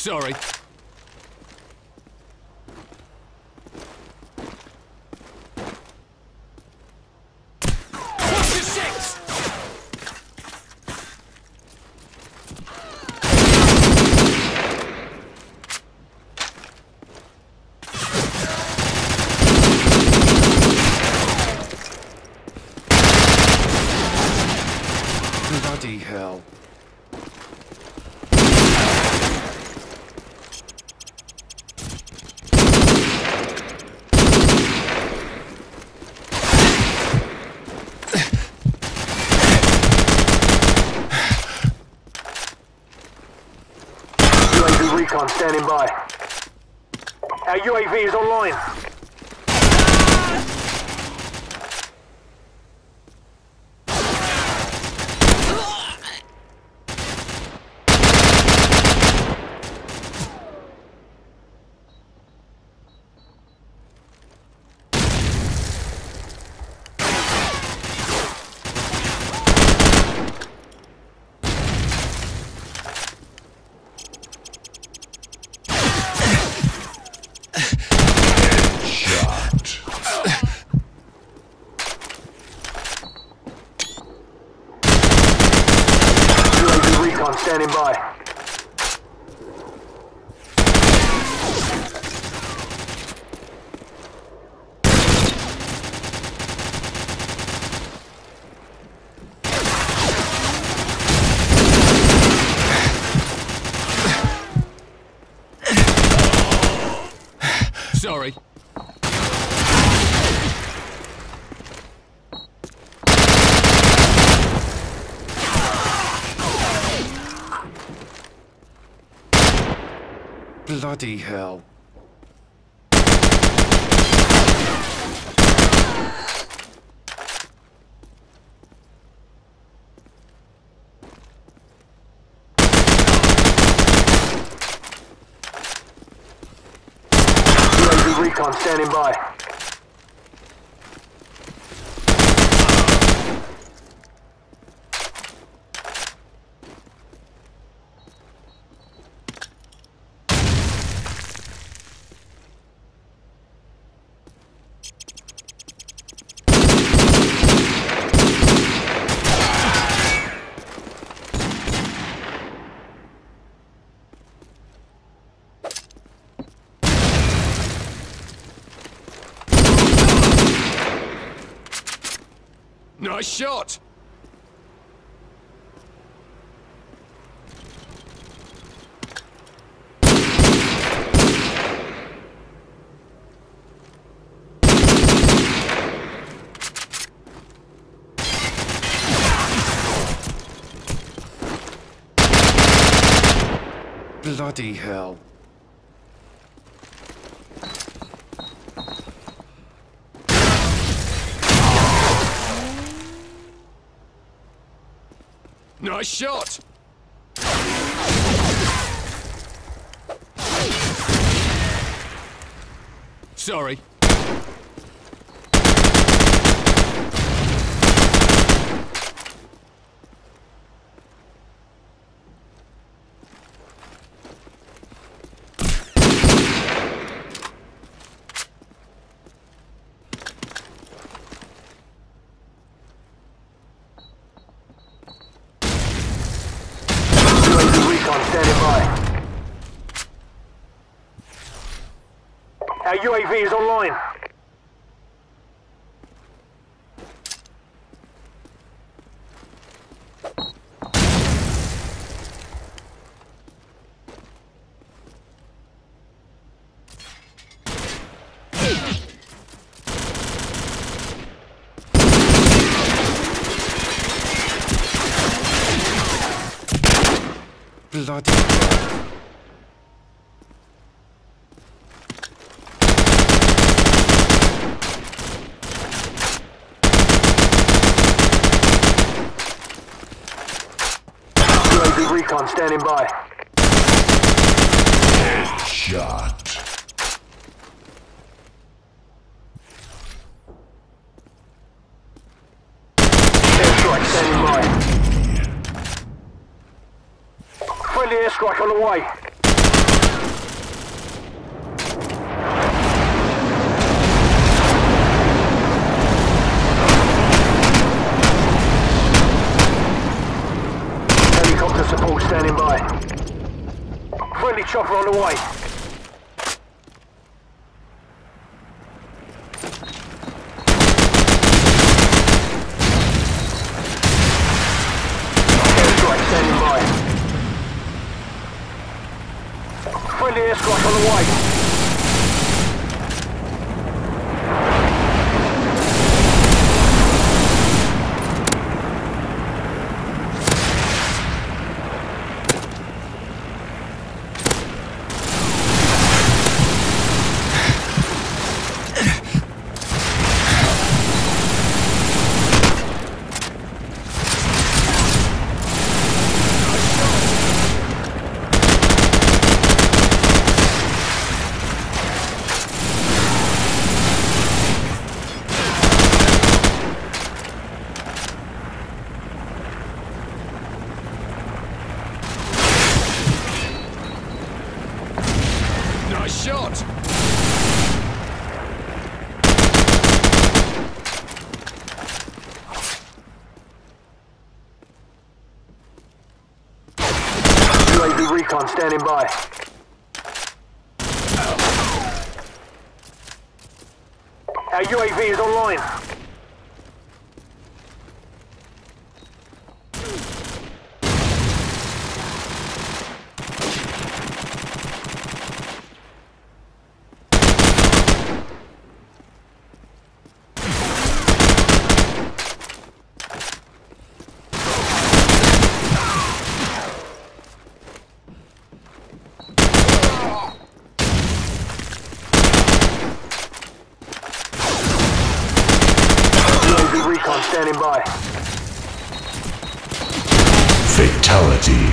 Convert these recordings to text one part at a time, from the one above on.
Sorry. Bloody hell. UAV recon standing by. Our UAV is online. Standing by. Sorry. Bloody hell. UAV recon standing by. Nice shot! Bloody hell. Nice shot! Sorry. Our UAV is online. Bloody... Recon standing by. Headshot. Airstrike standing by. Friendly airstrike on the way. standing by. Friendly chopper on the way. Airstrike standing by. Friendly airstrike on the way. UAV recon standing by. Our UAV is online. Standing by. Fatality.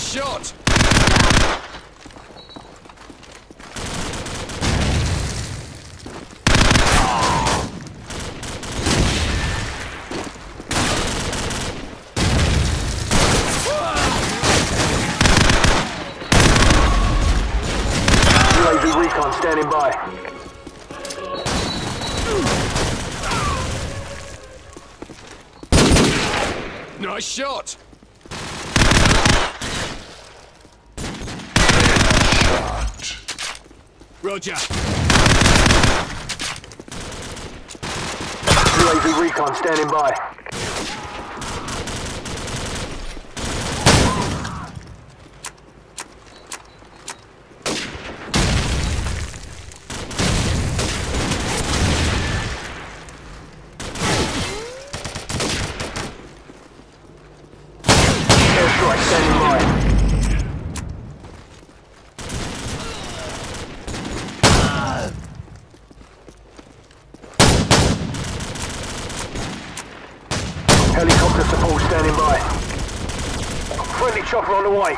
Shot! UAV recon standing by. Nice shot! Roger. UAV recon standing by. Airstrike standing by. Helicopter support standing by. Friendly chopper on the way.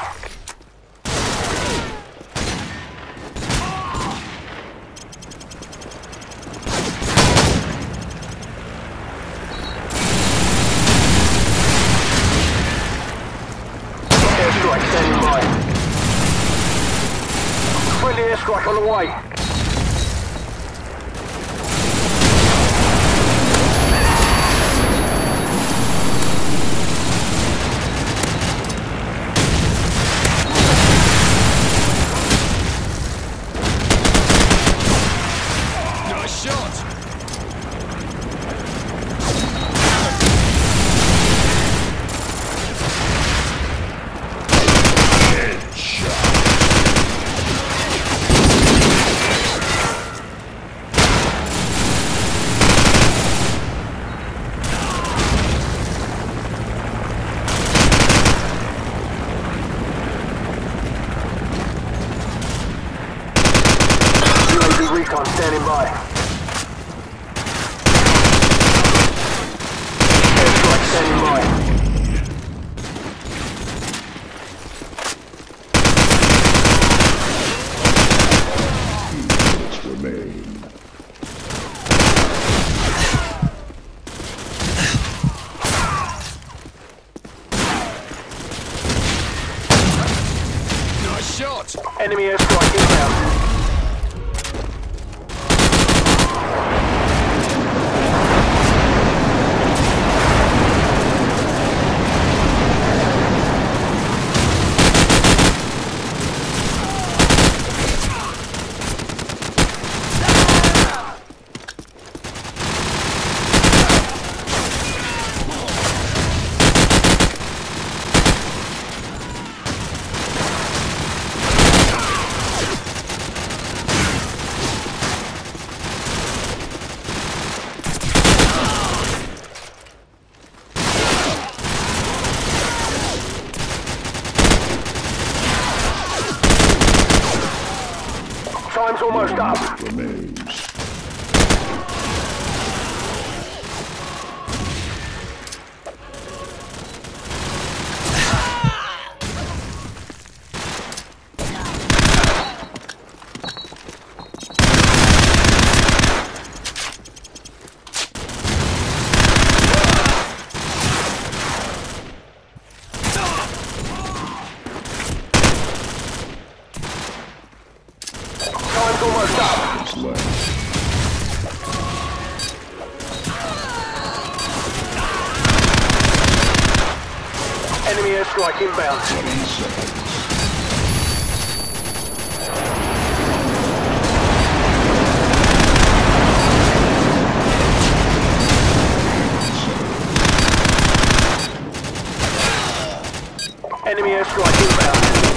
Airstrike standing by. Friendly airstrike on the way. Recon standing by. Airstrike standing by. Minutes remain. Nice shot. Enemy airstrike inbound. Time's almost up. Remains. Almost up. It's left. Enemy airstrike inbound. 7 seconds. Enemy airstrike inbound.